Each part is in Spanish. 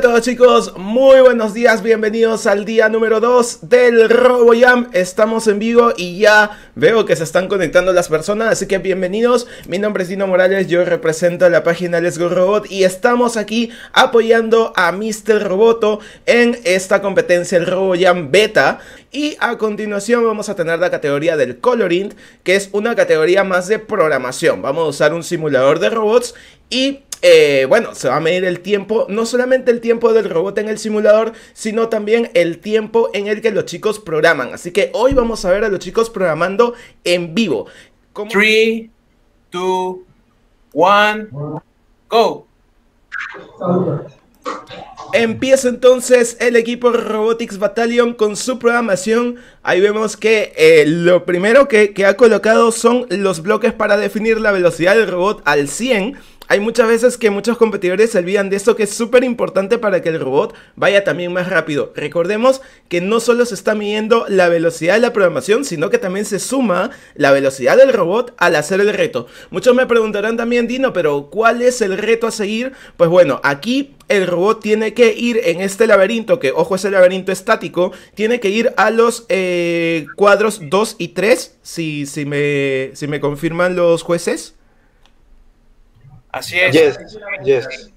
a todos chicos, muy buenos días, bienvenidos al día número 2 del RoboJam. Estamos en vivo y ya veo que se están conectando las personas, así que bienvenidos. Mi nombre es Dino Morales, yo represento la página Let's Go Robot y estamos aquí apoyando a Mr. Roboto en esta competencia, el RoboJam Beta. Y a continuación vamos a tener la categoría del Coloring, que es una categoría más de programación. Vamos a usar un simulador de robots y... bueno, se va a medir el tiempo, no solamente el tiempo del robot en el simulador, sino también el tiempo en el que los chicos programan. Así que hoy vamos a ver a los chicos programando en vivo. 3, 2, 1, go. Empieza entonces el equipo Robotics Battalion con su programación. Ahí vemos que lo primero que ha colocado son los bloques para definir la velocidad del robot al 100. Hay muchas veces que muchos competidores se olvidan de esto, que es súper importante para que el robot vaya también más rápido. Recordemos que no solo se está midiendo la velocidad de la programación, sino que también se suma la velocidad del robot al hacer el reto. Muchos me preguntarán también, Dino, pero ¿cuál es el reto a seguir? Pues bueno, aquí el robot tiene que ir en este laberinto, que ojo es el laberinto estático, tiene que ir a los cuadros 2 y 3, si me confirman los jueces. Así es, yes.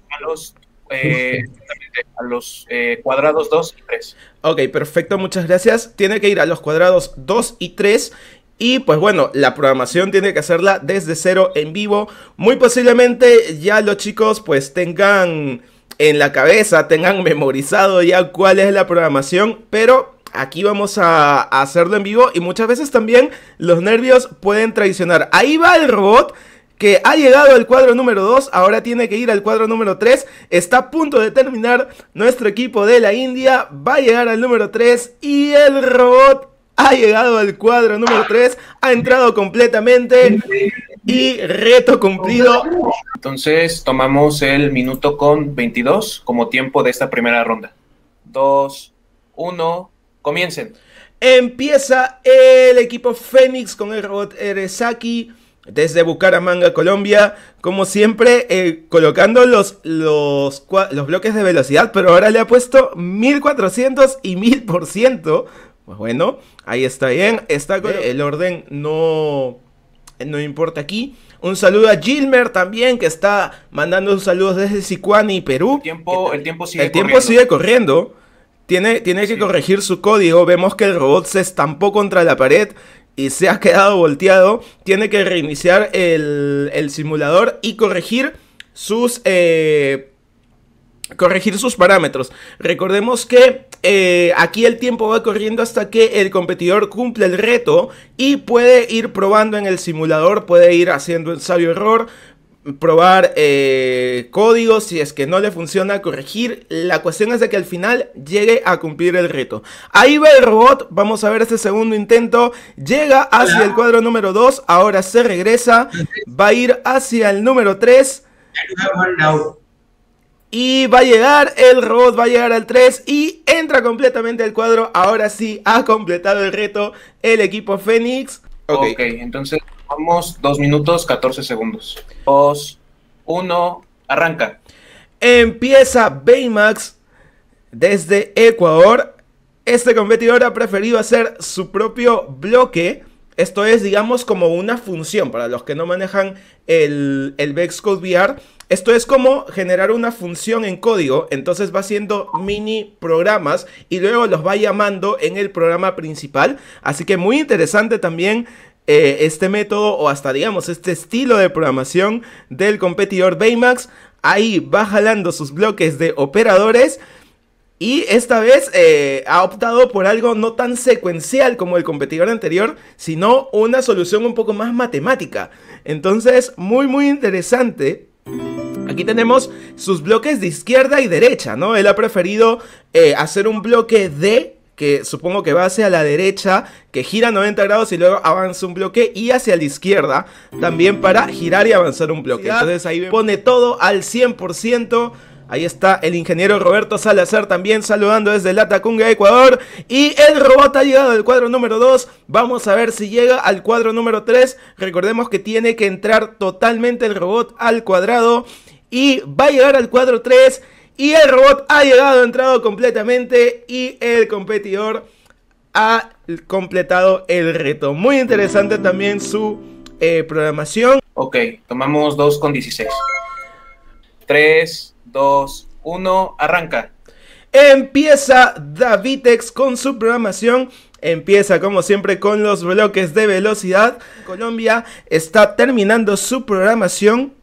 A los cuadrados 2 y 3. Ok, perfecto, muchas gracias. Tiene que ir a los cuadrados 2 y 3. Y pues bueno, la programación tiene que hacerla desde cero en vivo. Muy posiblemente ya los chicos pues tengan en la cabeza, tengan memorizado ya cuál es la programación, pero... aquí vamos a hacerlo en vivo y muchas veces también los nervios pueden traicionar. Ahí va el robot que ha llegado al cuadro número 2, ahora tiene que ir al cuadro número 3. Está a punto de terminar nuestro equipo de la India, va a llegar al número 3 y el robot ha llegado al cuadro número 3. Ha entrado completamente y reto cumplido. Entonces tomamos el minuto con 22 como tiempo de esta primera ronda. 2, 1... comiencen. Empieza el equipo Fénix con el robot Eresaki desde Bucaramanga, Colombia. Como siempre, colocando los bloques de velocidad, pero ahora le ha puesto 1400 y 1000%. Pues bueno, ahí está bien. Está con... el orden no importa aquí. Un saludo a Gilmer también, que está mandando sus saludos desde Sicuani, Perú. El tiempo sigue corriendo. Tiene que corregir su código. Vemos que el robot se estampó contra la pared y se ha quedado volteado. Tiene que reiniciar el simulador y corregir sus parámetros. Recordemos que aquí el tiempo va corriendo hasta que el competidor cumple el reto y puede ir probando en el simulador, puede ir haciendo ensayo-error, probar códigos, si es que no le funciona, corregir. La cuestión es de que al final llegue a cumplir el reto. Ahí va el robot, vamos a ver este segundo intento. Llega hacia el cuadro número 2, ahora se regresa, va a ir hacia el número 3 y va a llegar, el robot va a llegar al 3 y entra completamente al cuadro. Ahora sí ha completado el reto el equipo Fénix. Ok, entonces vamos 2 minutos 14 segundos. 2, 1, arranca. Empieza Baymax desde Ecuador. Este competidor ha preferido hacer su propio bloque. Esto es, digamos, como una función. Para los que no manejan el Vex Code VR, esto es como generar una función en código. Entonces va haciendo mini programas y luego los va llamando en el programa principal. Así que muy interesante también este método, o hasta digamos este estilo de programación del competidor Baymax. Ahí va jalando sus bloques de operadores y esta vez ha optado por algo no tan secuencial como el competidor anterior, sino una solución un poco más matemática. Entonces muy interesante. Aquí tenemos sus bloques de izquierda y derecha, ¿no? Él ha preferido hacer un bloque de... que supongo que va hacia la derecha, que gira 90 grados y luego avanza un bloque, y hacia la izquierda también para girar y avanzar un bloque. Entonces ahí pone todo al 100%. Ahí está el ingeniero Roberto Salazar también saludando desde La Tacunga, Ecuador. Y el robot ha llegado al cuadro número 2. Vamos a ver si llega al cuadro número 3. Recordemos que tiene que entrar totalmente el robot al cuadrado y va a llegar al cuadro 3. Y el robot ha llegado, entrado completamente, y el competidor ha completado el reto. Muy interesante también su programación. Ok, tomamos 2 con 16. 3, 2, 1, arranca. Empieza Davitex con su programación. Empieza como siempre con los bloques de velocidad. Colombia está terminando su programación.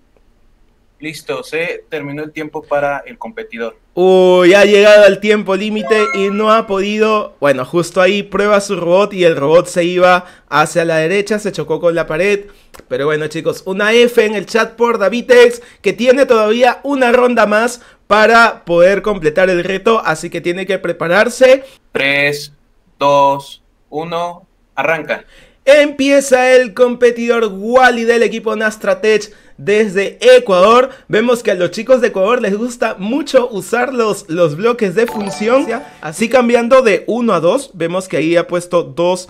Listo, se terminó el tiempo para el competidor. Uy, ha llegado al tiempo límite y no ha podido. Bueno, justo ahí prueba su robot y el robot se iba hacia la derecha, se chocó con la pared. Pero bueno, chicos, una F en el chat por Davitex, que tiene todavía una ronda más para poder completar el reto, así que tiene que prepararse. 3, 2, 1, arranca. Empieza el competidor Wally del equipo Nastratech desde Ecuador. Vemos que a los chicos de Ecuador les gusta mucho usar los bloques de función. Así cambiando de 1 a 2, vemos que ahí ha puesto 2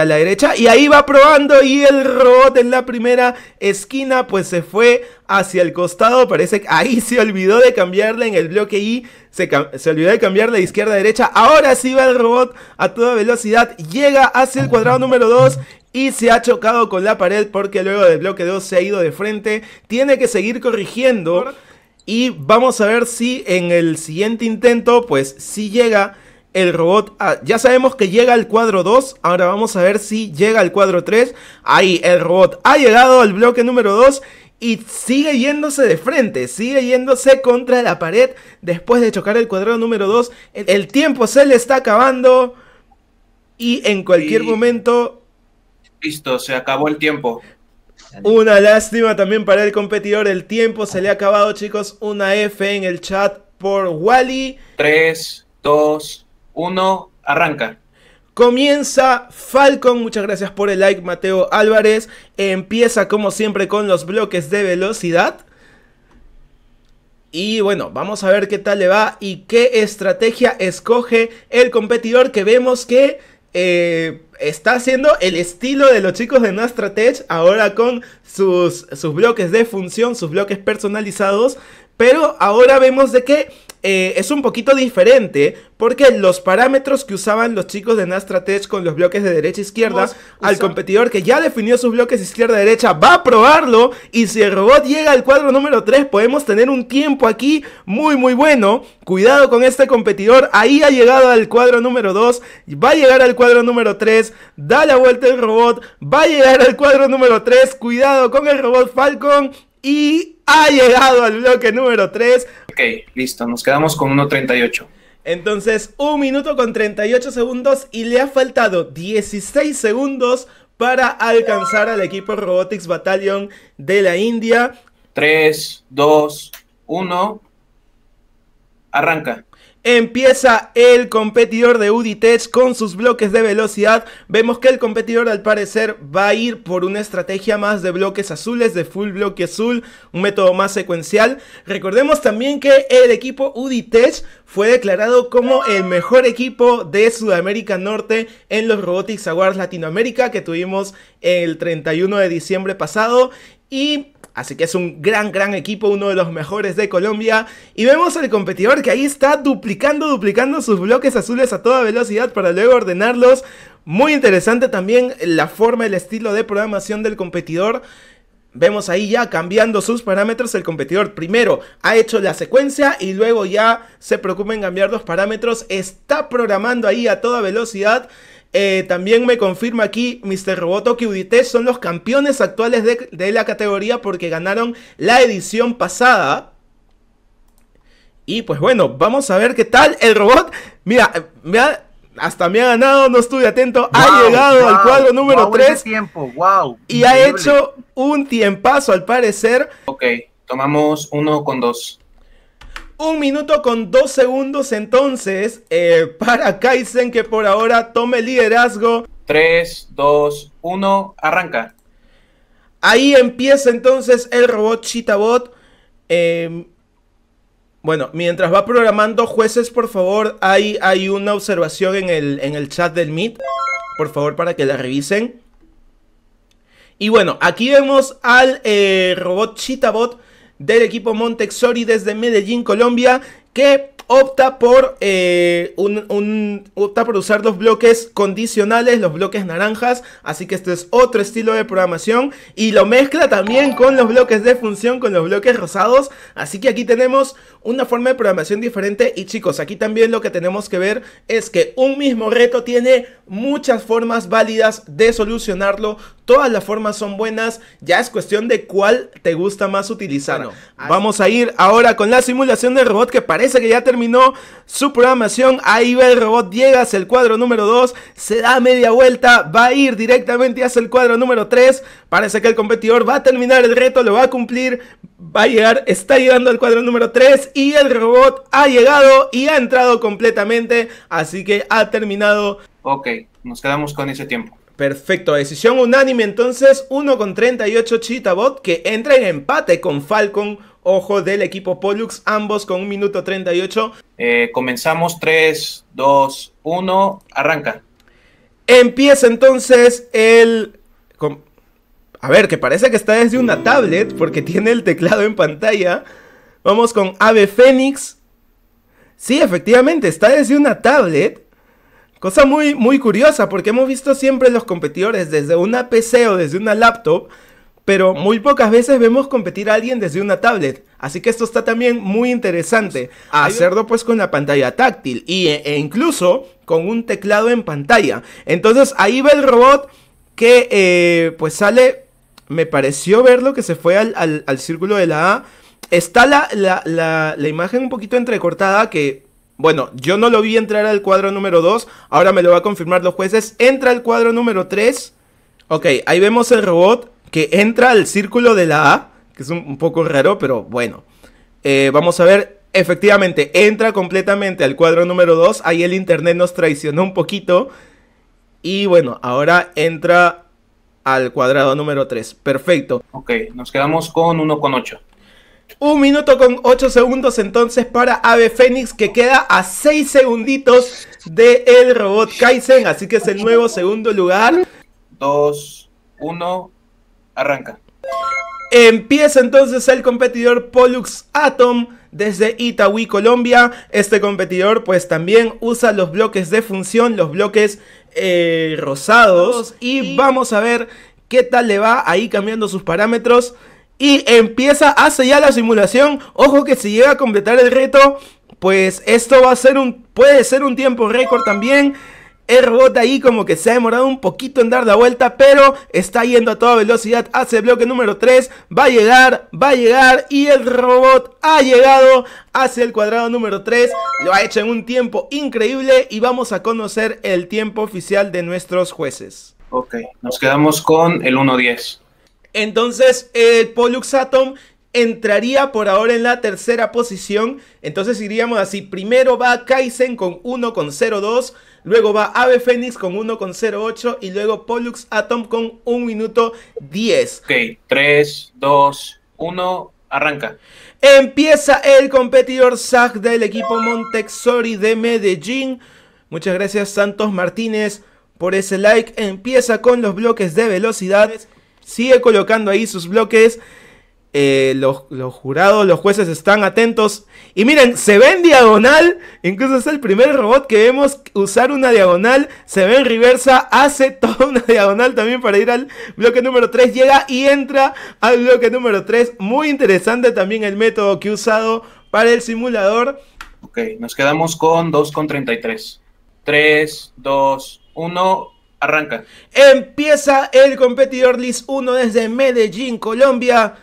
a la derecha. Y ahí va probando y el robot en la primera esquina pues se fue hacia el costado. Parece que ahí se olvidó de cambiarle en el bloque Y. Se olvidó de cambiarle de izquierda a derecha. Ahora sí va el robot a toda velocidad. Llega hacia el cuadrado número 2. Y se ha chocado con la pared porque luego del bloque 2 se ha ido de frente. Tiene que seguir corrigiendo. Y vamos a ver si en el siguiente intento, pues si llega el robot. Ya sabemos que llega al cuadro 2. Ahora vamos a ver si llega al cuadro 3. Ahí el robot ha llegado al bloque número 2. Y sigue yéndose de frente, sigue yéndose contra la pared después de chocar el cuadrado número 2. El tiempo se le está acabando. Y en cualquier momento... Listo, se acabó el tiempo. Una lástima también para el competidor. El tiempo se le ha acabado, chicos. Una F en el chat por Wally. 3, 2, 1, arranca. Comienza Falcon. Muchas gracias por el like, Mateo Álvarez. Empieza como siempre con los bloques de velocidad. Y bueno, vamos a ver qué tal le va y qué estrategia escoge el competidor, que vemos que... está haciendo el estilo de los chicos de Nastratech ahora con sus bloques de función, sus bloques personalizados, pero ahora vemos de que es un poquito diferente porque los parámetros que usaban los chicos de Nastratech con los bloques de derecha e izquierda, al competidor que ya definió sus bloques izquierda-derecha va a probarlo, y si el robot llega al cuadro número 3 podemos tener un tiempo aquí muy muy bueno. Cuidado con este competidor, ahí ha llegado al cuadro número 2, va a llegar al cuadro número 3, da la vuelta el robot, va a llegar al cuadro número 3, cuidado con el robot Falcon, y ha llegado al bloque número 3. Ok, listo, nos quedamos con 1.38. Entonces, 1 minuto con 38 segundos, y le ha faltado 16 segundos para alcanzar al equipo Robotics Battalion de la India. 3, 2, 1, arranca. Empieza el competidor de Uditech con sus bloques de velocidad. Vemos que el competidor al parecer va a ir por una estrategia más de bloques azules, de full bloque azul, un método más secuencial. Recordemos también que el equipo Uditech fue declarado como el mejor equipo de Sudamérica Norte en los Robotics Awards Latinoamérica que tuvimos el 31 de diciembre pasado. Y... así que es un gran equipo, uno de los mejores de Colombia. Y vemos al competidor que ahí está duplicando sus bloques azules a toda velocidad para luego ordenarlos. Muy interesante también la forma, el estilo de programación del competidor. Vemos ahí ya cambiando sus parámetros. El competidor primero ha hecho la secuencia y luego ya se preocupa en cambiar los parámetros. Está programando ahí a toda velocidad. También me confirma aquí Mr. Roboto que Uditech son los campeones actuales de la categoría porque ganaron la edición pasada. Y pues bueno, vamos a ver qué tal el robot. Mira, hasta me ha ganado, no estuve atento. Wow, ha llegado al cuadro número 3 tiempo. Wow, y increíble. Ha hecho un tiempazo al parecer. Ok, tomamos 1 con 2. 1 minuto con 2 segundos entonces para Kaizen, que por ahora tome el liderazgo. 3, 2, 1, arranca. Ahí empieza entonces el robot CheetahBot. Bueno, mientras va programando, jueces, por favor, hay una observación en el chat del Meet, por favor, para que la revisen. Y bueno, aquí vemos al robot CheetahBot del equipo Montessori desde Medellín, Colombia, que opta por usar los bloques condicionales, los bloques naranjas. Así que este es otro estilo de programación y lo mezcla también con los bloques de función, con los bloques rosados. Así que aquí tenemos una forma de programación diferente. Y chicos, aquí también lo que tenemos que ver es que un mismo reto tiene muchas formas válidas de solucionarlo. Todas las formas son buenas, ya es cuestión de cuál te gusta más utilizar. Bueno, vamos a ir ahora con la simulación del robot, que parece que ya terminó su programación. Ahí va el robot, llega hacia el cuadro número 2, se da media vuelta, va a ir directamente hacia el cuadro número 3. Parece que el competidor va a terminar el reto, lo va a cumplir, va a llegar, está llegando al cuadro número 3 y el robot ha llegado y ha entrado completamente, así que ha terminado. Ok, nos quedamos con ese tiempo. Perfecto, decisión unánime entonces, 1:38 CheetahBot, que entra en empate con Falcon, ojo, del equipo Pollux, ambos con 1:38. Comenzamos, 3, 2, 1, arranca. Empieza entonces el... A ver, que parece que está desde una tablet, porque tiene el teclado en pantalla. Vamos con Ave Fénix. Sí, efectivamente, está desde una tablet. Cosa muy, muy curiosa, porque hemos visto siempre los competidores desde una PC o desde una laptop, pero muy pocas veces vemos competir a alguien desde una tablet. Así que esto está también muy interesante. Hacerlo pues con la pantalla táctil e incluso con un teclado en pantalla. Entonces ahí va el robot que pues sale, me pareció verlo que se fue al círculo de la A. Está la imagen un poquito entrecortada que... Bueno, yo no lo vi entrar al cuadro número 2, ahora me lo va a confirmar los jueces. Entra al cuadro número 3. Ok, ahí vemos el robot que entra al círculo de la A, que es un poco raro, pero bueno. Vamos a ver, efectivamente, entra completamente al cuadro número 2. Ahí el internet nos traicionó un poquito. Y bueno, ahora entra al cuadrado número 3. Perfecto. Ok, nos quedamos con 1:08. 1:08 entonces para Ave Fénix, que queda a 6 segunditos del robot Kaizen, así que es el nuevo segundo lugar. 2, 1, arranca. Empieza entonces el competidor Pollux Atom desde Itagüí, Colombia. Este competidor pues también usa los bloques de función, los bloques rosados. Y vamos a ver qué tal le va ahí cambiando sus parámetros. Y empieza, hace ya la simulación. Ojo que si llega a completar el reto, pues esto va a ser puede ser un tiempo récord también. El robot ahí como que se ha demorado un poquito en dar la vuelta, pero está yendo a toda velocidad hacia el bloque número 3. Va a llegar y el robot ha llegado hacia el cuadrado número 3. Lo ha hecho en un tiempo increíble y vamos a conocer el tiempo oficial de nuestros jueces. Ok, nos quedamos con el 1:10. Entonces el Pollux Atom entraría por ahora en la tercera posición. Entonces iríamos así: primero va Kaizen con 1:02, luego va Ave Fénix con 1:08 y luego Pollux Atom con 1:10. Ok, 3, 2, 1, arranca. Empieza el competidor Zach del equipo Montessori de Medellín. Muchas gracias Santos Martínez por ese like. Empieza con los bloques de velocidad. Sigue colocando ahí sus bloques. Los jurados, los jueces están atentos. Y miren, se ve en diagonal. Incluso es el primer robot que vemos usar una diagonal. Se ve en reversa, hace toda una diagonal también para ir al bloque número 3. Llega y entra al bloque número 3. Muy interesante también el método que he usado para el simulador. Ok, nos quedamos con 2:33. 3, 2, 1... arranca. Empieza el competidor Liz 1 desde Medellín, Colombia.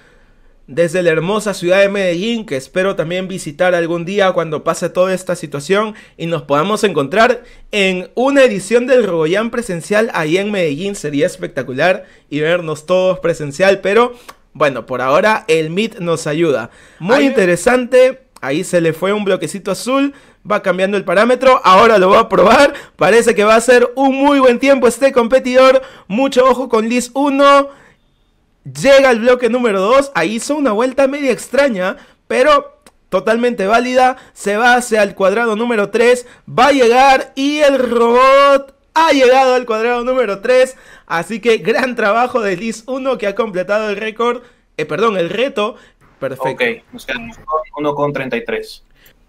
Desde la hermosa ciudad de Medellín, que espero también visitar algún día cuando pase toda esta situación y nos podamos encontrar en una edición del Roboyán presencial ahí en Medellín. Sería espectacular y vernos todos presencial, pero bueno, por ahora el Meet nos ayuda. Muy interesante. Ahí se le fue un bloquecito azul. Va cambiando el parámetro, ahora lo va a probar. Parece que va a ser un muy buen tiempo este competidor. Mucho ojo con Liz 1. Llega al bloque número 2. Ahí hizo una vuelta media extraña, pero totalmente válida. Se va hacia el cuadrado número 3. Va a llegar y el robot ha llegado al cuadrado número 3. Así que gran trabajo de Liz 1, que ha completado el récord. Perdón, el reto. Perfecto. Ok, nos quedamos con 1:33.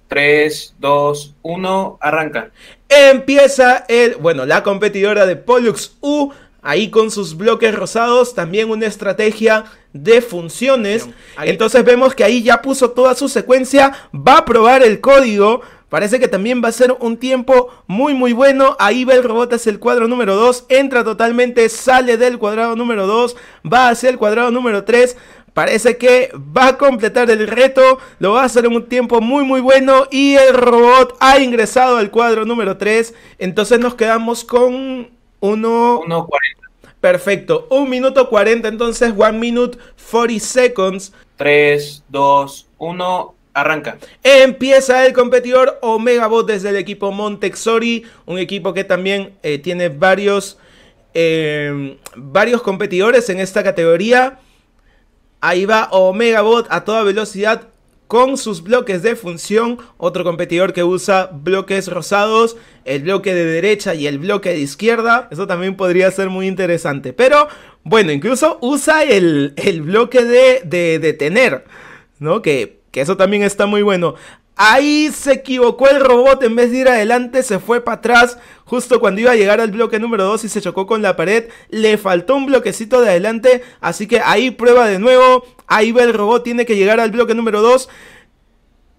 3, 2, 1, arranca. Empieza la competidora de Pollux U, ahí con sus bloques rosados, también una estrategia de funciones. Entonces vemos que ahí ya puso toda su secuencia, va a probar el código. Parece que también va a ser un tiempo muy muy bueno. Ahí va el robot hacia el cuadro número 2, entra totalmente, sale del cuadrado número 2, va hacia el cuadrado número 3. Parece que va a completar el reto, lo va a hacer en un tiempo muy muy bueno y el robot ha ingresado al cuadro número 3. Entonces nos quedamos con 1:40. Perfecto, 1:40 entonces, 1:40. 3, 2, 1... Arranca. Empieza el competidor OmegaBot desde el equipo Montessori, un equipo que también tiene varios competidores en esta categoría. Ahí va OmegaBot a toda velocidad con sus bloques de función. Otro competidor que usa bloques rosados, el bloque de derecha y el bloque de izquierda. Eso también podría ser muy interesante. Pero bueno, incluso usa el bloque de detener, ¿no? Que eso también está muy bueno. Ahí se equivocó el robot, en vez de ir adelante se fue para atrás justo cuando iba a llegar al bloque número 2 y se chocó con la pared. Le faltó un bloquecito de adelante, así que ahí prueba de nuevo. Ahí va el robot, tiene que llegar al bloque número 2.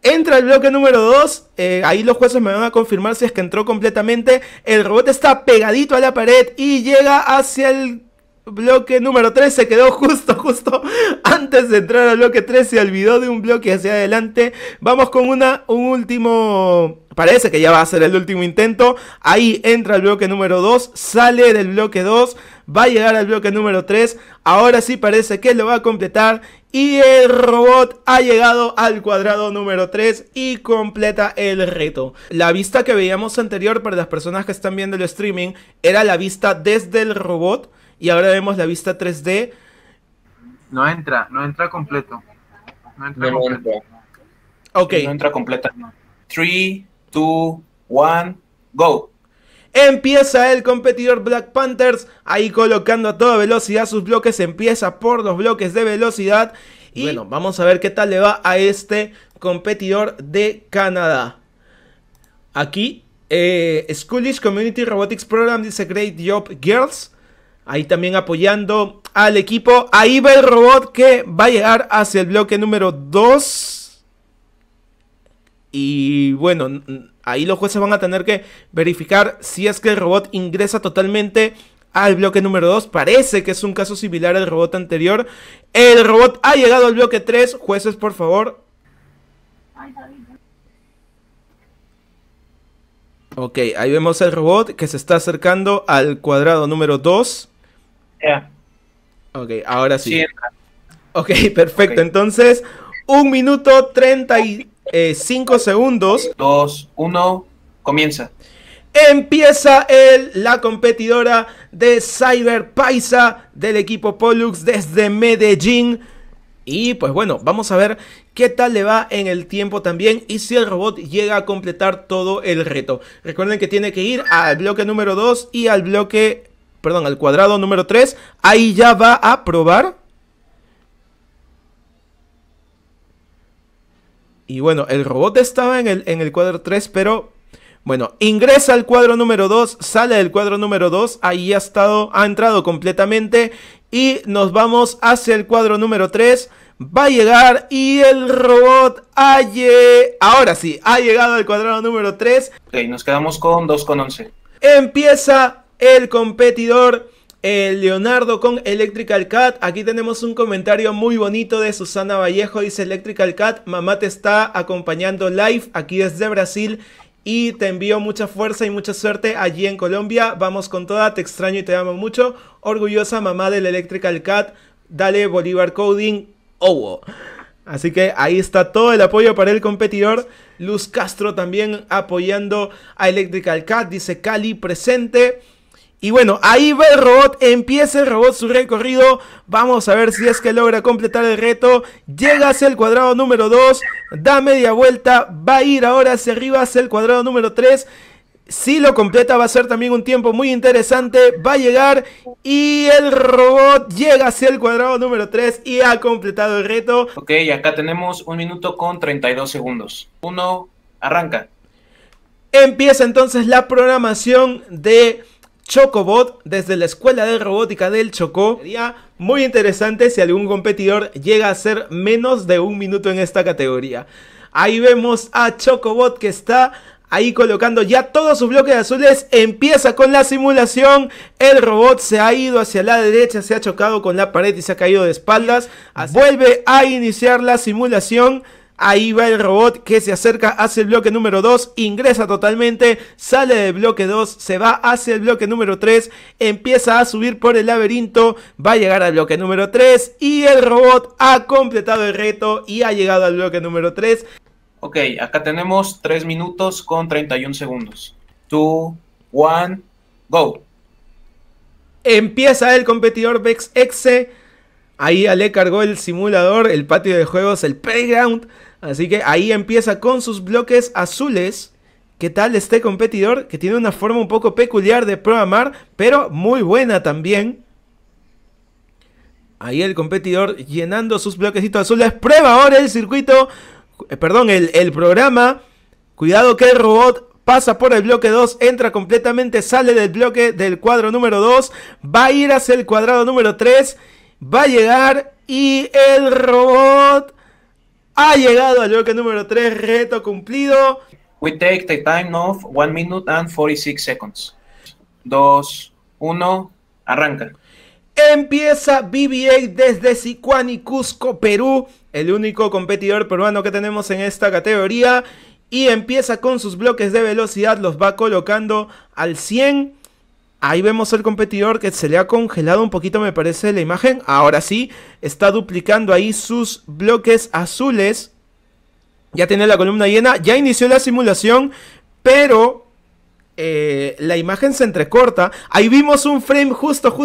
Entra al bloque número 2, ahí los jueces me van a confirmar si es que entró completamente. El robot está pegadito a la pared y llega hacia el bloque número 3, se quedó justo antes de entrar al bloque 3, se olvidó de un bloque hacia adelante. Vamos con un último, parece que ya va a ser el último intento. Ahí entra al bloque número 2, sale del bloque 2, va a llegar al bloque número 3. Ahora sí parece que lo va a completar y el robot ha llegado al cuadrado número 3 y completa el reto. La vista que veíamos anterior, para las personas que están viendo el streaming, era la vista desde el robot. Y ahora vemos la vista 3D. No entra completo. Ok. No entra completa. 3, 2, 1, go. Empieza el competidor Black Panthers, ahí colocando a toda velocidad sus bloques. Empieza por los bloques de velocidad. Y bueno, vamos a ver qué tal le va a este competidor de Canadá. Aquí, Schoolish Community Robotics Program dice Great Job Girls. Ahí también apoyando al equipo. Ahí va el robot que va a llegar hacia el bloque número 2. Y bueno, ahí los jueces van a tener que verificar si es que el robot ingresa totalmente al bloque número 2. Parece que es un caso similar al robot anterior. El robot ha llegado al bloque 3. Jueces, por favor. Ok, ahí vemos el robot que se está acercando al cuadrado número 2. Yeah. Ok, ahora sí. Ok, perfecto. Okay. Entonces, 1:35. 2, 1, comienza. Empieza la competidora de Cyberpaisa del equipo Pollux desde Medellín. Y pues bueno, vamos a ver qué tal le va en el tiempo también y si el robot llega a completar todo el reto. Recuerden que tiene que ir al bloque número 2 y al cuadrado número 3. Ahí ya va a probar. Y bueno, el robot estaba en el cuadro 3, pero bueno, ingresa al cuadro número 2, sale del cuadro número 2. Ahí ha entrado completamente y nos vamos hacia el cuadro número 3. Va a llegar y el robot ahora sí, ha llegado al cuadrado número 3. Ok, nos quedamos con 2:11. Empieza el competidor Leonardo con Electrical Cat. Aquí tenemos un comentario muy bonito de Susana Vallejo. Dice Electrical Cat, mamá te está acompañando live aquí desde Brasil y te envío mucha fuerza y mucha suerte allí en Colombia. Vamos con toda, te extraño y te amo mucho. Orgullosa mamá del Electrical Cat. Dale Bolívar Coding. Oh. Así que ahí está todo el apoyo para el competidor. Luz Castro también apoyando a Electrical Cat. Dice Cali presente. Y bueno, ahí va el robot, empieza el robot su recorrido, vamos a ver si es que logra completar el reto. Llega hacia el cuadrado número 2, da media vuelta, va a ir ahora hacia arriba hacia el cuadrado número 3. Si lo completa va a ser también un tiempo muy interesante, va a llegar y el robot llega hacia el cuadrado número 3 y ha completado el reto. Ok, acá tenemos 1:32. 1, Arranca. Empieza entonces la programación de Chocobot desde la Escuela de Robótica del Chocó. Sería muy interesante si algún competidor llega a ser menos de un minuto en esta categoría. Ahí vemos a Chocobot que está ahí colocando ya todos sus bloques azules. Empieza con la simulación. El robot se ha ido hacia la derecha, se ha chocado con la pared y se ha caído de espaldas. Vuelve a iniciar la simulación. Ahí va el robot que se acerca hacia el bloque número 2, ingresa totalmente, sale del bloque 2, se va hacia el bloque número 3, empieza a subir por el laberinto, va a llegar al bloque número 3 y el robot ha completado el reto y ha llegado al bloque número 3. Ok, acá tenemos 3 minutos con 31 segundos. 2, 1, go. Empieza el competidor Vex Xe. Ahí le cargó el simulador, el patio de juegos, el playground. Así que ahí empieza con sus bloques azules. ¿Qué tal este competidor? Que tiene una forma un poco peculiar de programar, pero muy buena también. Ahí el competidor llenando sus bloquecitos azules. Prueba ahora el circuito, perdón, el programa. Cuidado que el robot pasa por el bloque 2, entra completamente, sale del bloque del cuadro número 2. Va a ir hacia el cuadrado número 3. Va a llegar y el robot ha llegado al bloque número 3, reto cumplido. We take the time of 1 minute and 46 seconds. 2, 1, arranca. Empieza BB-8 desde Sicuani, Cusco, Perú, el único competidor peruano que tenemos en esta categoría. Y empieza con sus bloques de velocidad, los va colocando al 100. Ahí vemos al competidor que se le ha congelado un poquito, me parece, la imagen. Ahora sí, está duplicando ahí sus bloques azules. Ya tiene la columna llena, ya inició la simulación, pero la imagen se entrecorta. Ahí vimos un frame justo,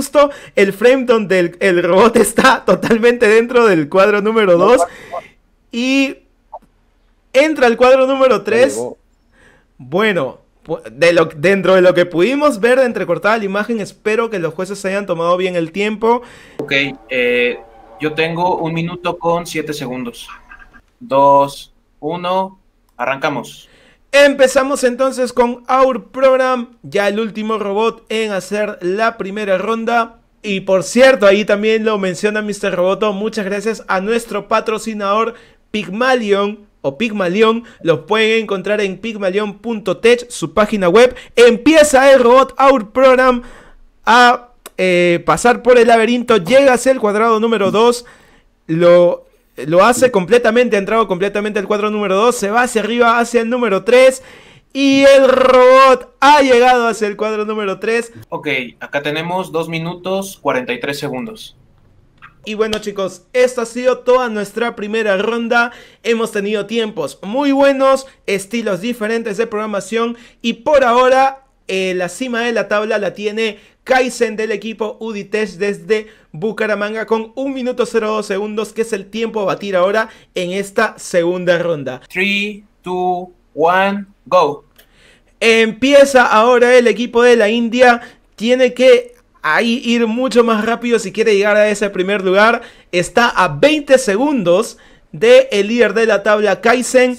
el frame donde el robot está totalmente dentro del cuadro número 2. Y entra al cuadro número 3. Bueno, dentro de lo que pudimos ver de entrecortada la imagen, espero que los jueces hayan tomado bien el tiempo. Ok, yo tengo 1 minuto con 7 segundos. 2, 1, arrancamos. Empezamos entonces con Our Program, ya el último robot en hacer la primera ronda. Y por cierto, ahí también lo menciona Mr. Roboto, muchas gracias a nuestro patrocinador Pygmalion. O Pygmalion, los pueden encontrar en pygmalion.tech, su página web. Empieza el robot Our Program a pasar por el laberinto, llega hacia el cuadrado número 2, lo hace completamente, ha entrado completamente al cuadro número 2, se va hacia arriba, hacia el número 3, y el robot ha llegado hacia el cuadro número 3. Ok, acá tenemos 2 minutos 43 segundos. Y bueno, chicos, esta ha sido toda nuestra primera ronda. Hemos tenido tiempos muy buenos, estilos diferentes de programación. Y por ahora, la cima de la tabla la tiene Kaizen del equipo Uditech desde Bucaramanga con 1 minuto 02 segundos, que es el tiempo a batir ahora en esta segunda ronda. 3, 2, 1, go. Empieza ahora el equipo de la India. Tiene que ahí ir mucho más rápido si quiere llegar a ese primer lugar. Está a 20 segundos del líder de la tabla, Kaizen.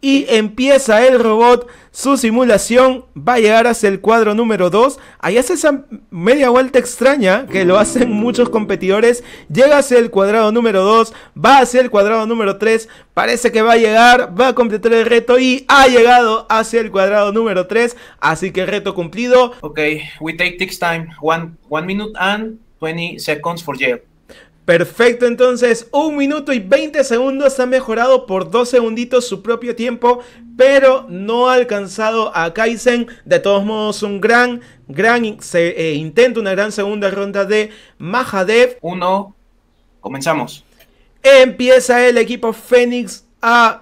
Y empieza el robot su simulación. Va a llegar hacia el cuadro número 2. Ahí hace esa media vuelta extraña que lo hacen muchos competidores. Llega hacia el cuadrado número 2. Va hacia el cuadrado número 3. Parece que va a llegar. Va a completar el reto y ha llegado hacia el cuadrado número 3. Así que reto cumplido. Ok, we take this time. 1 minute and 20 seconds for jail. Perfecto, entonces 1 minuto y 20 segundos, ha mejorado por 2 segunditos su propio tiempo, pero no ha alcanzado a Kaizen. De todos modos, un gran intento, una gran segunda ronda de Mahadev. 1, comenzamos. Empieza el equipo Fénix a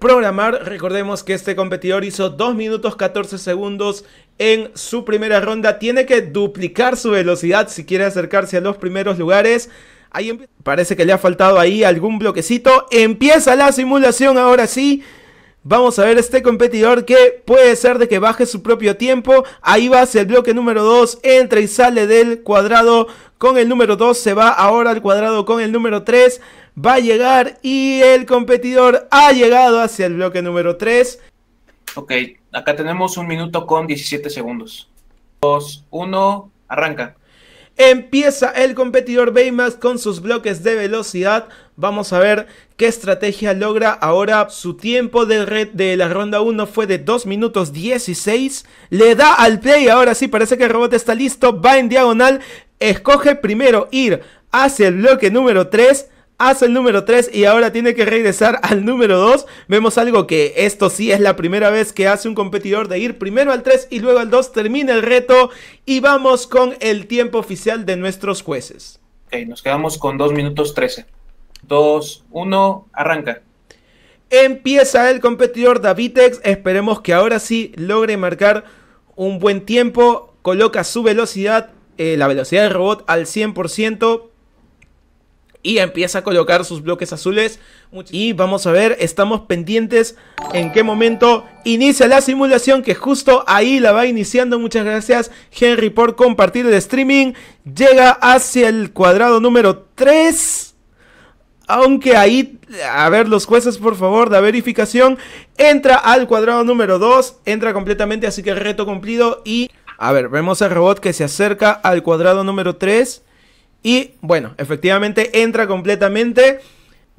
programar. Recordemos que este competidor hizo 2 minutos 14 segundos en su primera ronda. Tiene que duplicar su velocidad si quiere acercarse a los primeros lugares. Ahí parece que le ha faltado ahí algún bloquecito. Empieza la simulación ahora sí. Vamos a ver este competidor que puede ser de que baje su propio tiempo. Ahí va hacia el bloque número 2. Entra y sale del cuadrado con el número 2. Se va ahora al cuadrado con el número 3. va a llegar y el competidor ha llegado hacia el bloque número 3. Ok, acá tenemos 1 minuto con 17 segundos. 2, 1, arranca. Empieza el competidor Baymax con sus bloques de velocidad. Vamos a ver qué estrategia logra ahora. Su tiempo de red de la ronda 1 fue de 2 minutos 16. Le da al play. Ahora sí, parece que el robot está listo. Va en diagonal. Escoge primero ir hacia el bloque número 3. Hace el número 3 y ahora tiene que regresar al número 2. Vemos algo que esto sí es la primera vez que hace un competidor de ir primero al 3 y luego al 2. Termina el reto y vamos con el tiempo oficial de nuestros jueces. Ok, nos quedamos con 2 minutos 13. 2, 1, arranca. Empieza el competidor Davitex. Esperemos que ahora sí logre marcar un buen tiempo. Coloca su velocidad, la velocidad del robot al 100%. Y empieza a colocar sus bloques azules. Y vamos a ver, estamos pendientes en qué momento inicia la simulación, que justo ahí la va iniciando. Muchas gracias, Henry, por compartir el streaming. Llega hacia el cuadrado número 3. Aunque ahí, a ver los jueces por favor, la verificación. Entra al cuadrado número 2. Entra completamente, así que reto cumplido. Y a ver, vemos al robot que se acerca al cuadrado número 3. Y bueno, efectivamente entra completamente.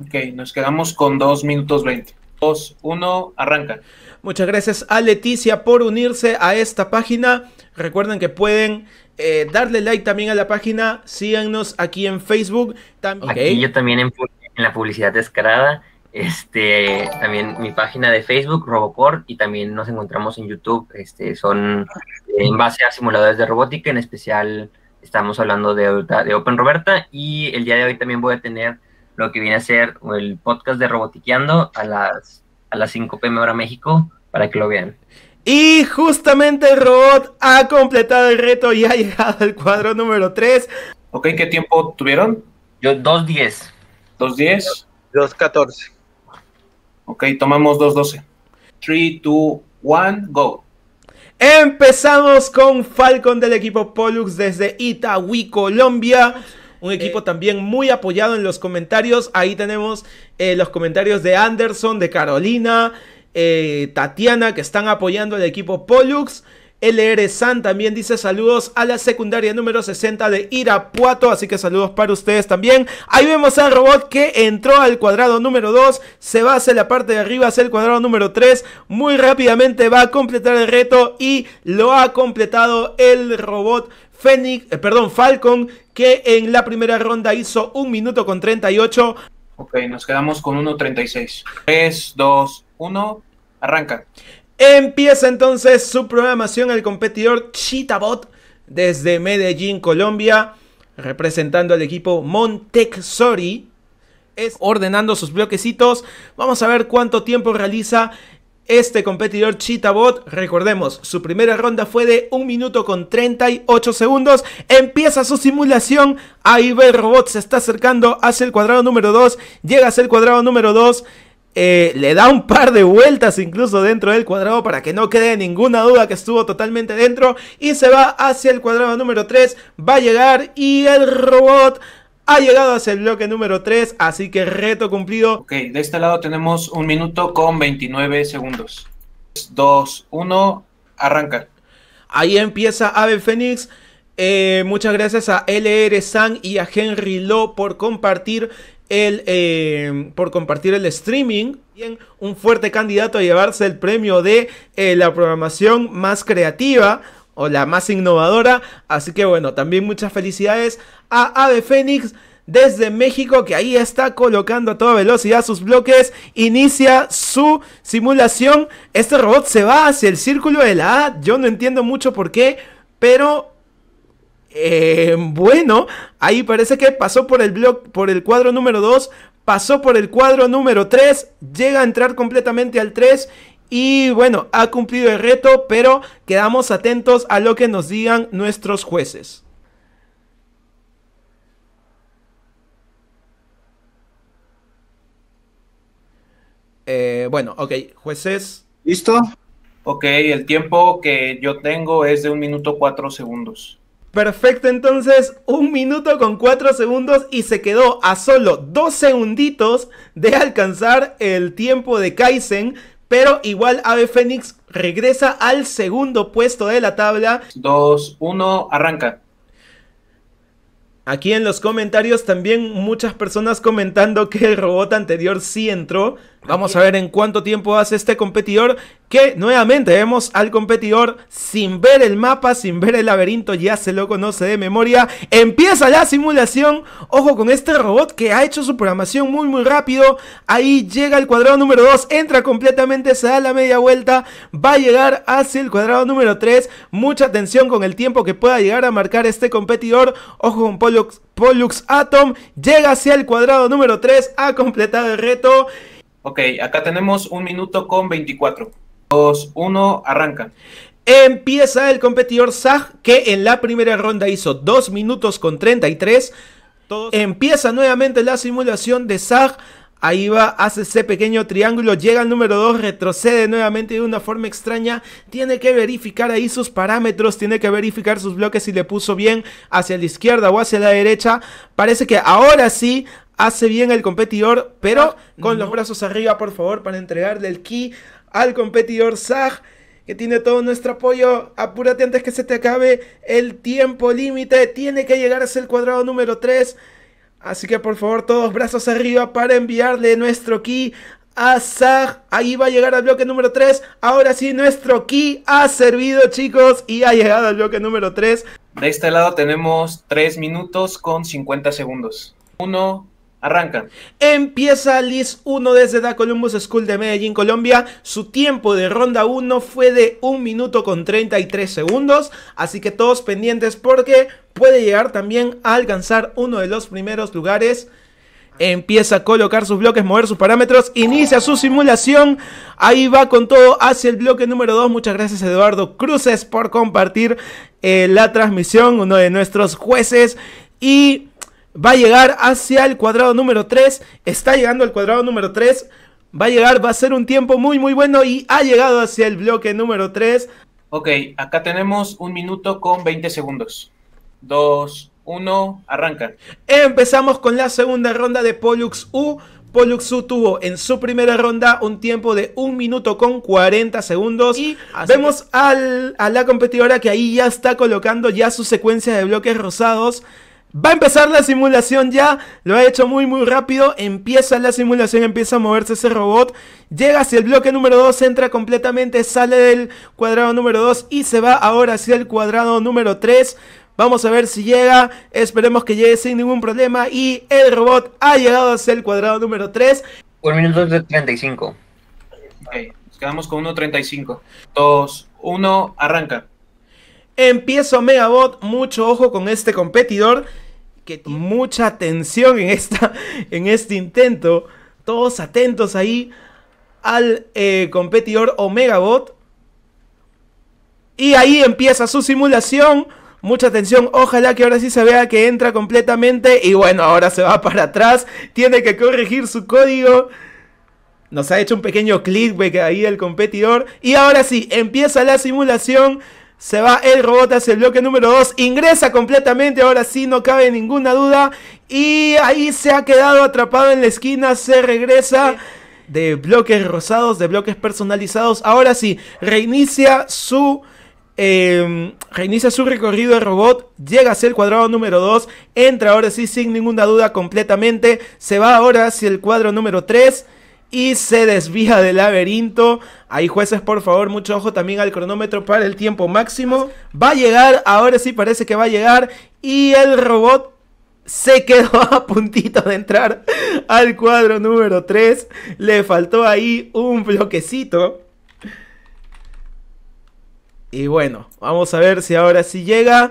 Ok, nos quedamos con 2 minutos 20. 2, 1, arranca. Muchas gracias a Leticia por unirse a esta página. Recuerden que pueden darle like también a la página. Síganos aquí en Facebook. Okay. Aquí yo también en la publicidad descarada. También mi página de Facebook, Roboport, y también nos encontramos en YouTube. Son en base a simuladores de robótica, en especial. Estamos hablando de Open Roberta, y el día de hoy también voy a tener lo que viene a ser el podcast de Robotiqueando a las 5 p.m. hora México, para que lo vean. Y justamente el robot ha completado el reto y ha llegado al cuadro número 3. Ok, ¿qué tiempo tuvieron? Yo 2.10. 2.10. 2.14. Ok, tomamos 2.12. 3, 2, 1, go. Empezamos con Falcon del equipo Pollux desde Itagüí, Colombia. Un equipo también muy apoyado en los comentarios. Ahí tenemos los comentarios de Anderson, de Carolina, Tatiana, que están apoyando al equipo Pollux. LR San también dice saludos a la secundaria número 60 de Irapuato, así que saludos para ustedes también. Ahí vemos al robot que entró al cuadrado número 2, se va hacia la parte de arriba, hacia el cuadrado número 3, muy rápidamente va a completar el reto y lo ha completado el robot Falcon, que en la primera ronda hizo 1 minuto con 38. Ok, nos quedamos con 1.36. 3, 2, 1, arranca. Empieza entonces su programación el competidor CheetahBot desde Medellín, Colombia, representando al equipo Montessori, ordenando sus bloquecitos. Vamos a ver cuánto tiempo realiza este competidor CheetahBot. Recordemos, su primera ronda fue de 1 minuto con 38 segundos. Empieza su simulación. Ahí ve el robot, se está acercando hacia el cuadrado número 2. Llega hacia el cuadrado número 2. Le da un par de vueltas incluso dentro del cuadrado para que no quede ninguna duda que estuvo totalmente dentro, y se va hacia el cuadrado número 3, va a llegar y el robot ha llegado hacia el bloque número 3, así que reto cumplido. Ok, de este lado tenemos 1 minuto con 29 segundos. 2, 1, arranca. Ahí empieza Ave Fénix. Muchas gracias a LR San y a Henry Lo por compartir el streaming. Bien, un fuerte candidato a llevarse el premio de la programación más creativa o la más innovadora, así que bueno, también muchas felicidades a Ave Fénix desde México, que ahí está colocando a toda velocidad sus bloques. Inicia su simulación. Este robot se va hacia el círculo de la A. Yo no entiendo mucho por qué, pero bueno, ahí parece que pasó por el cuadro número 2, pasó por el cuadro número 3, llega a entrar completamente al 3 y bueno, ha cumplido el reto, pero quedamos atentos a lo que nos digan nuestros jueces. Bueno, ok, jueces. ¿Listo? Ok, el tiempo que yo tengo es de 1 minuto 4 segundos. Perfecto, entonces 1 minuto con 4 segundos y se quedó a solo 2 segunditos de alcanzar el tiempo de Kaizen, pero igual Ave Fénix regresa al segundo puesto de la tabla. 2, 1, arranca. Aquí en los comentarios también muchas personas comentando que el robot anterior sí entró. Vamos a ver en cuánto tiempo hace este competidor, que nuevamente vemos al competidor sin ver el mapa, sin ver el laberinto, ya se lo conoce de memoria. Empieza la simulación, ojo con este robot que ha hecho su programación muy rápido. Ahí llega al cuadrado número 2, entra completamente, se da la media vuelta, va a llegar hacia el cuadrado número 3. Mucha atención con el tiempo que pueda llegar a marcar este competidor. Ojo con Pollux Atom, llega hacia el cuadrado número 3, ha completado el reto. Ok, acá tenemos 1 minuto con 24. 2, 1, arranca. Empieza el competidor Zach, que en la primera ronda hizo 2 minutos con 33. Empieza nuevamente la simulación de Zach. Ahí va, hace ese pequeño triángulo, llega al número 2, retrocede nuevamente de una forma extraña. Tiene que verificar ahí sus parámetros, tiene que verificar sus bloques si le puso bien hacia la izquierda o hacia la derecha. Parece que ahora sí hace bien el competidor, pero con los brazos arriba, por favor, para entregarle el ki al competidor Zach, que tiene todo nuestro apoyo. Apúrate antes que se te acabe el tiempo límite. Tiene que llegar hacia el cuadrado número 3. Así que por favor todos brazos arriba para enviarle nuestro ki a Zach. Ahí va a llegar al bloque número 3. Ahora sí nuestro ki ha servido, chicos, y ha llegado al bloque número 3. De este lado tenemos 3 minutos con 50 segundos. 1, arranca. Empieza Liz 1 desde la Columbus School de Medellín, Colombia. Su tiempo de ronda 1 fue de 1 minuto con 33 segundos. Así que todos pendientes porque puede llegar también a alcanzar uno de los primeros lugares. Empieza a colocar sus bloques, mover sus parámetros, inicia su simulación. Ahí va con todo hacia el bloque número 2. Muchas gracias Eduardo Cruces por compartir la transmisión, uno de nuestros jueces. Y va a llegar hacia el cuadrado número 3, está llegando al cuadrado número 3, va a llegar, va a ser un tiempo muy bueno y ha llegado hacia el bloque número 3. Ok, acá tenemos 1 minuto con 20 segundos. 2, 1, arranca. Empezamos con la segunda ronda de Pollux U. Pollux U tuvo en su primera ronda un tiempo de 1 minuto con 40 segundos. Y vemos a la competidora que ahí ya está colocando ya su secuencia de bloques rosados. Va a empezar la simulación ya, lo ha hecho muy rápido, empieza la simulación, empieza a moverse ese robot, llega hacia el bloque número 2, entra completamente, sale del cuadrado número 2 y se va ahora hacia el cuadrado número 3. Vamos a ver si llega, esperemos que llegue sin ningún problema y el robot ha llegado hacia el cuadrado número 3. 1 minuto de 35. Ok, nos quedamos con 1.35. 2, 1, arranca. Empieza OmegaBot, mucho ojo con este competidor, que tiene mucha tensión en este intento. Todos atentos ahí al competidor OmegaBot. Y ahí empieza su simulación, mucha atención, ojalá que ahora sí se vea que entra completamente. Y bueno, ahora se va para atrás, tiene que corregir su código. Nos ha hecho un pequeño clickbait ahí el competidor. Y ahora sí, empieza la simulación. Se va el robot hacia el bloque número 2, ingresa completamente, ahora sí no cabe ninguna duda. Y ahí se ha quedado atrapado en la esquina, se regresa de bloques rosados, de bloques personalizados. Ahora sí, reinicia su recorrido de robot, llega hacia el cuadrado número 2, entra ahora sí sin ninguna duda completamente. Se va ahora hacia el cuadro número 3. Y se desvía del laberinto. Ahí jueces por favor mucho ojo también al cronómetro para el tiempo máximo. Va a llegar, ahora sí parece que va a llegar. Y el robot se quedó a puntito de entrar al cuadro número 3. Le faltó ahí un bloquecito. Y bueno, vamos a ver si ahora sí llega.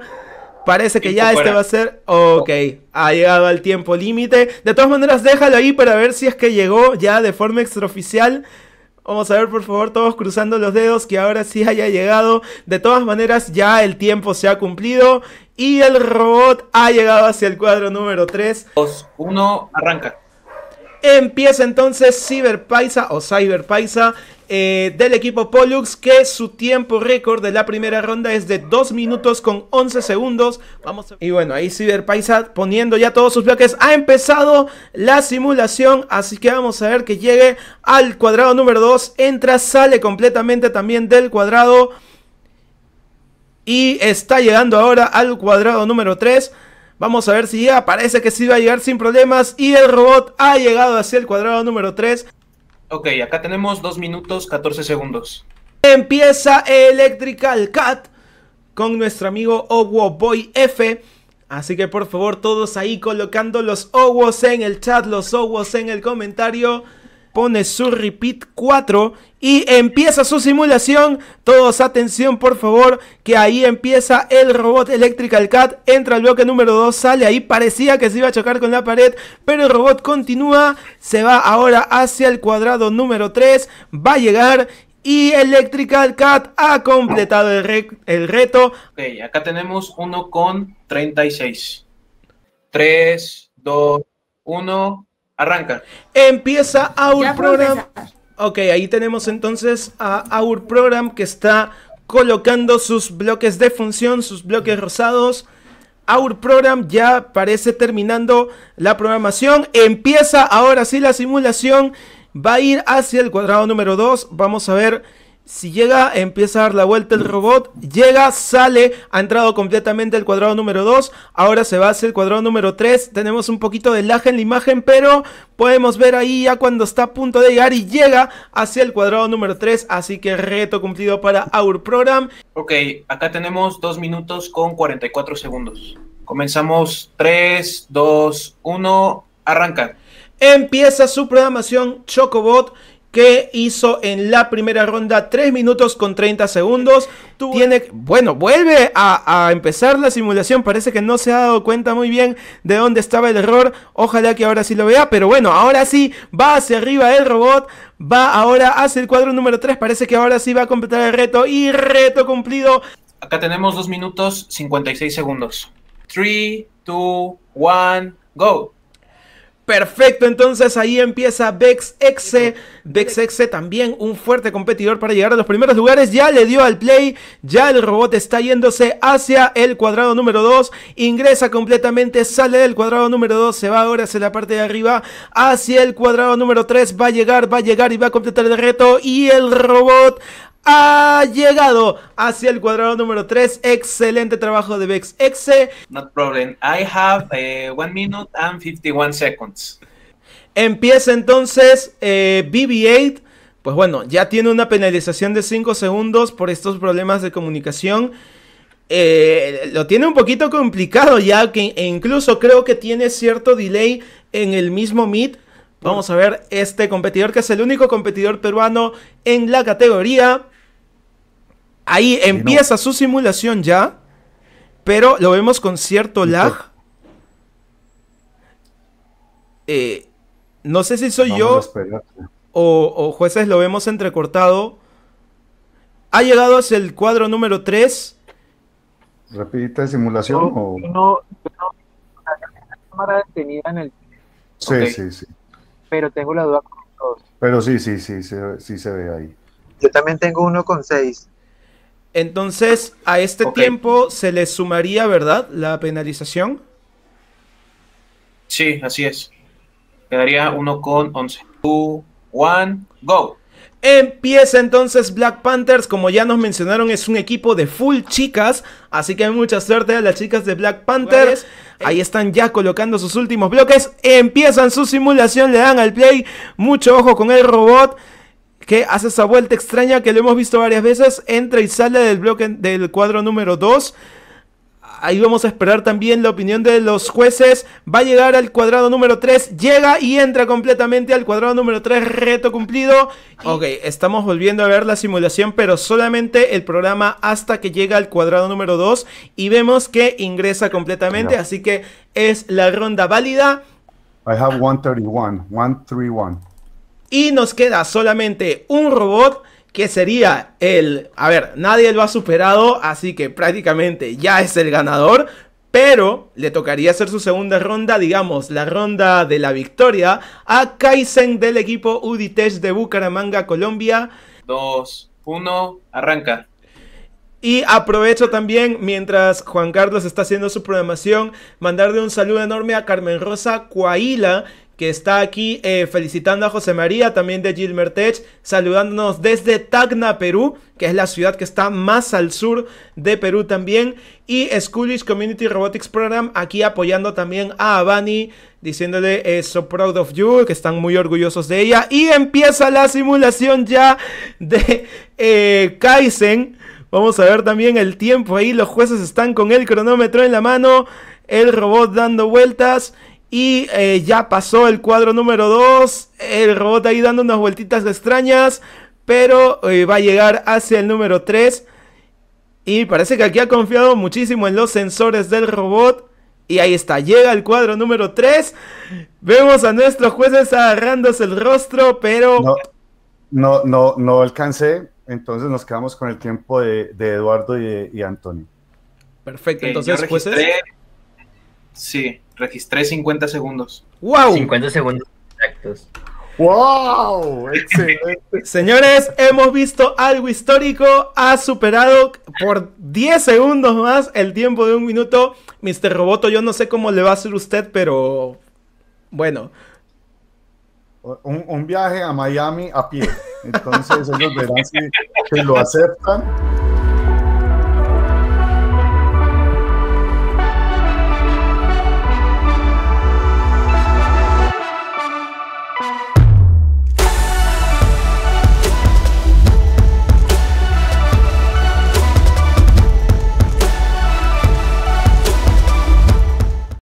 Parece que ya este va a ser... Ok, ha llegado al tiempo límite. De todas maneras, déjalo ahí para ver si es que llegó ya de forma extraoficial. Vamos a ver, por favor, todos cruzando los dedos que ahora sí haya llegado. De todas maneras, ya el tiempo se ha cumplido. Y el robot ha llegado hacia el cuadro número 3. 2, 1, arranca. Empieza entonces Cyberpaisa o Cyberpaisa. del equipo Pollux, que su tiempo récord de la primera ronda es de 2 minutos con 11 segundos. Vamos a... Y bueno, ahí Cyberpaisa poniendo ya todos sus bloques. Ha empezado la simulación, así que vamos a ver que llegue al cuadrado número 2. Entra, sale completamente también del cuadrado. Y está llegando ahora al cuadrado número 3. Vamos a ver si llega, parece que sí va a llegar sin problemas. Y el robot ha llegado hacia el cuadrado número 3. Ok, acá tenemos 2 minutos 14 segundos. Empieza Electrical Cat con nuestro amigo Owo Boy F. Así que por favor todos ahí colocando los Owos en el chat, los Owos en el comentario. Pone su repeat 4 y empieza su simulación. Todos atención por favor, que ahí empieza el robot Electrical Cat. Entra al bloque número 2, sale ahí. Parecía que se iba a chocar con la pared, pero el robot continúa. Se va ahora hacia el cuadrado número 3. Va a llegar y Electrical Cat ha completado el reto. Okay, acá tenemos 1:36. 3, 2, 1... Arranca. Empieza Our Program. Ok, ahí tenemos entonces a Our Program que está colocando sus bloques de función, sus bloques rosados. Our Program ya parece terminando la programación. Empieza ahora sí la simulación. Va a ir hacia el cuadrado número 2. Vamos a ver si llega. Empieza a dar la vuelta el robot. Llega, sale, ha entrado completamente al cuadrado número 2. Ahora se va hacia el cuadrado número 3. Tenemos un poquito de lag en la imagen, pero podemos ver ahí ya cuando está a punto de llegar y llega hacia el cuadrado número 3. Así que reto cumplido para Our Program. Ok, acá tenemos 2 minutos con 44 segundos. Comenzamos. 3, 2, 1, arranca. Empieza su programación Chocobot, que hizo en la primera ronda 3 minutos con 30 segundos. Bueno, vuelve a empezar la simulación. Parece que no se ha dado cuenta muy bien de dónde estaba el error. Ojalá que ahora sí lo vea. Pero bueno, ahora sí va hacia arriba el robot. Va ahora hacia el cuadro número 3. Parece que ahora sí va a completar el reto. Y reto cumplido. Acá tenemos 2 minutos 56 segundos. 3, 2, 1, go. Perfecto, entonces ahí empieza Vex Xe. Vex Xe también un fuerte competidor para llegar a los primeros lugares. Ya le dio al play, ya el robot está yéndose hacia el cuadrado número 2. Ingresa completamente, sale del cuadrado número 2. Se va ahora hacia la parte de arriba, hacia el cuadrado número 3. Va a llegar y va a completar el reto. Y el robot ha llegado hacia el cuadrado número 3. Excelente trabajo de Vex Xe. No problem. I have 1 minute and 51 seconds. Empieza entonces BB-8. Pues bueno, ya tiene una penalización de 5 segundos por estos problemas de comunicación. Lo tiene un poquito complicado ya, que incluso creo que tiene cierto delay en el mismo meet. Vamos a ver este competidor, que es el único competidor peruano en la categoría. Ahí empieza su simulación ya, pero lo vemos con cierto lag. No sé si soy yo o jueces, lo vemos entrecortado. Ha llegado hacia el cuadro número 3. ¿Repite simulación? No, la cámara detenida en el... Sí, okay. Sí. Pero tengo la duda con todos. Pero sí se ve ahí. Yo también tengo 1:6. Entonces, a este tiempo se le sumaría, ¿verdad?, la penalización. Sí, así es. Quedaría 1:11. 2, 1, go. Empieza entonces Black Panthers. Como ya nos mencionaron, es un equipo de full chicas, así que hay mucha suerte a las chicas de Black Panthers. Ahí están ya colocando sus últimos bloques. Empiezan su simulación, le dan al play. Mucho ojo con el robot, que hace esa vuelta extraña que lo hemos visto varias veces. Entra y sale del bloque del cuadro número 2. Ahí vamos a esperar también la opinión de los jueces. Va a llegar al cuadrado número 3. Llega y entra completamente al cuadrado número 3. Reto cumplido. Ok, estamos volviendo a ver la simulación, pero solamente el programa hasta que llega al cuadrado número 2. Y vemos que ingresa completamente. Yeah. Así que es la ronda válida. I have 131. 131. Y nos queda solamente un robot, que sería el... A ver, nadie lo ha superado, así que prácticamente ya es el ganador, pero le tocaría hacer su segunda ronda, digamos, la ronda de la victoria, a Kaizen del equipo Uditech de Bucaramanga, Colombia. 2, 1, arranca. Y aprovecho también, mientras Juan Carlos está haciendo su programación, mandarle un saludo enorme a Carmen Rosa Coahuila, que está aquí felicitando a José María, también de Gilmertech, saludándonos desde Tacna, Perú, que es la ciudad que está más al sur de Perú también. Y Schoolish Community Robotics Program, aquí apoyando también a Avani, diciéndole so proud of you, que están muy orgullosos de ella. Y empieza la simulación ya de Kaizen. Vamos a ver también el tiempo ahí, los jueces están con el cronómetro en la mano, el robot dando vueltas. Y ya pasó el cuadro número 2, el robot ahí dando unas vueltitas extrañas, pero va a llegar hacia el número 3. Y parece que aquí ha confiado muchísimo en los sensores del robot. Y ahí está, llega el cuadro número 3. Vemos a nuestros jueces agarrándose el rostro, pero... No alcancé, entonces nos quedamos con el tiempo de Eduardo y Antonio. Perfecto, entonces registré... jueces... Sí, registré 50 segundos. ¡Wow! 50 segundos exactos. ¡Wow! Excelente. Señores, hemos visto algo histórico. Ha superado por 10 segundos más el tiempo de un minuto. Mr. Roboto, yo no sé cómo le va a hacer usted, pero... bueno. Un viaje a Miami a pie. Entonces ellos verán si lo aceptan.